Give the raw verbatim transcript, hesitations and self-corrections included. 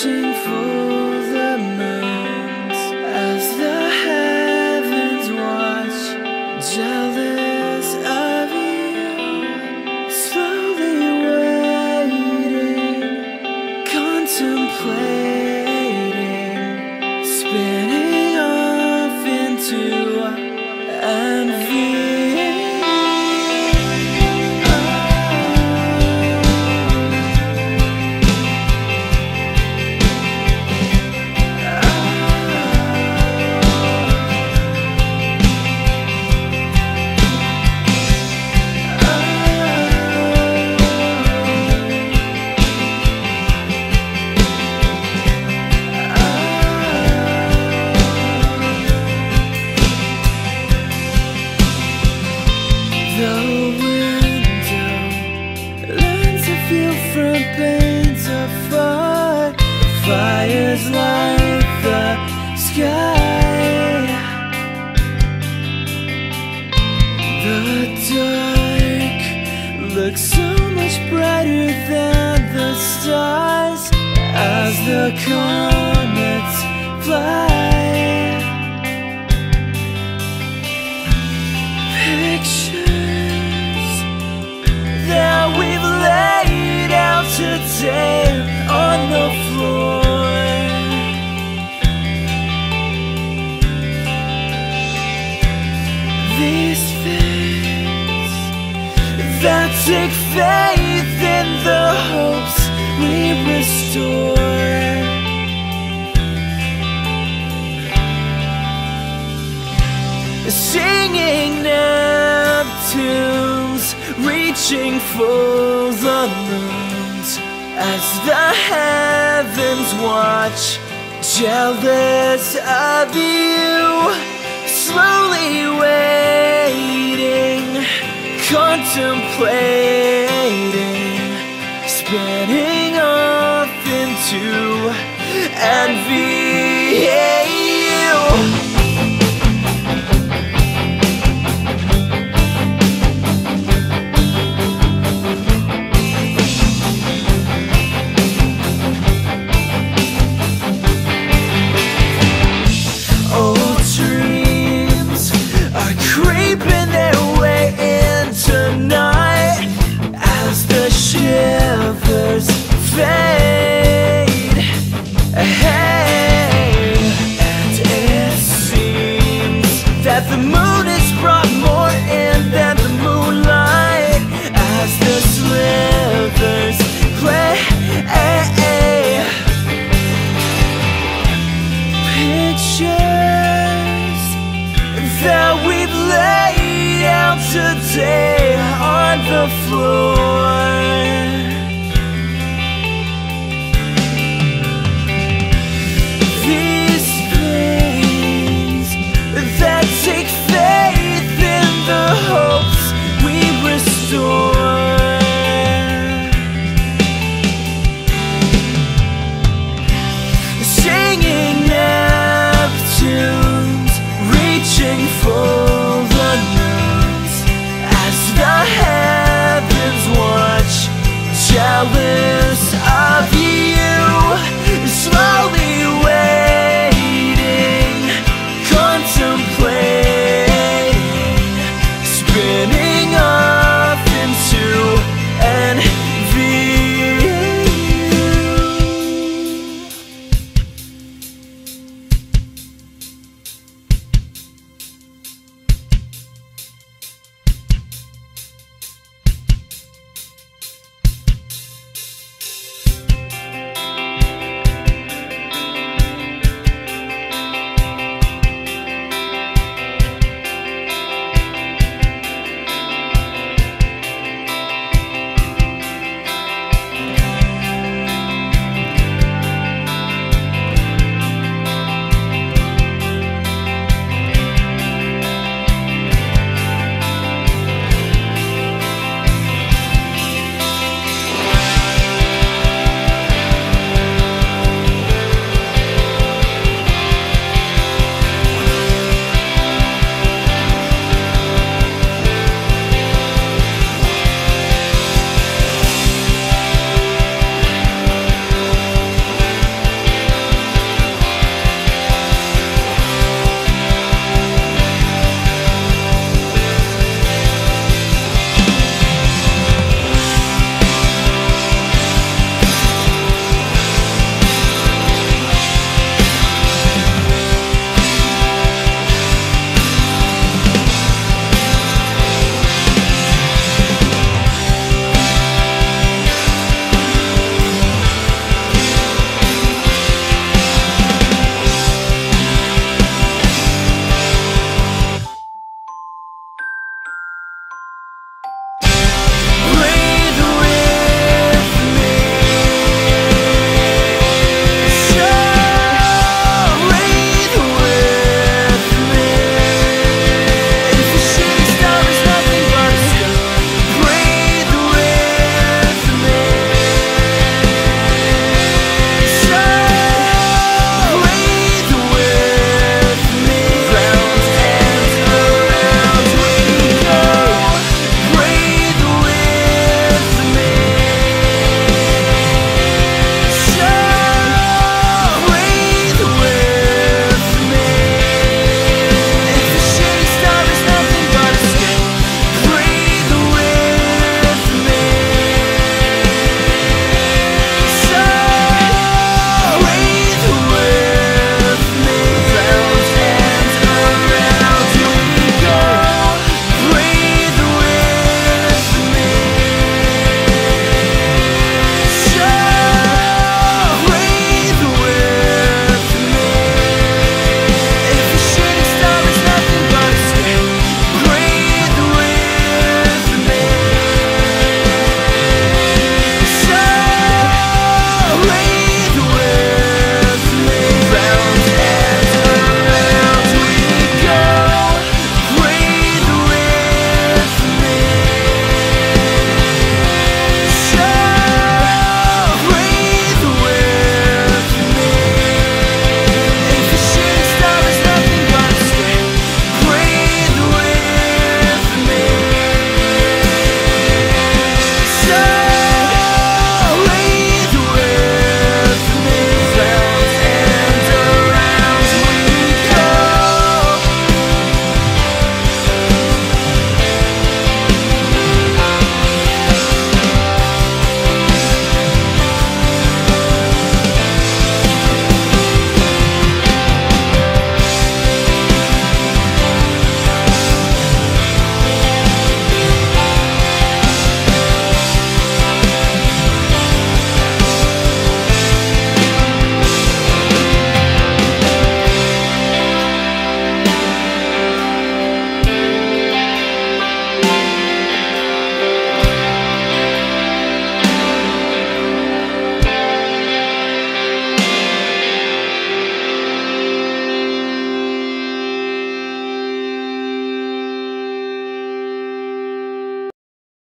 Watching for the moons as the heavens watch, jealous of you, slowly waiting, contemplating, spinning off into envy. Fires light the sky, the dark looks so much brighter than the stars as the comets fly. Pictures that we've laid out today on the floor, these things that take faith in the hopes we restore. Singing Neptunes, reaching for the moons as the heavens watch, jealous of you, slowly waiting, contemplating, spinning off into envy. You today on the floor,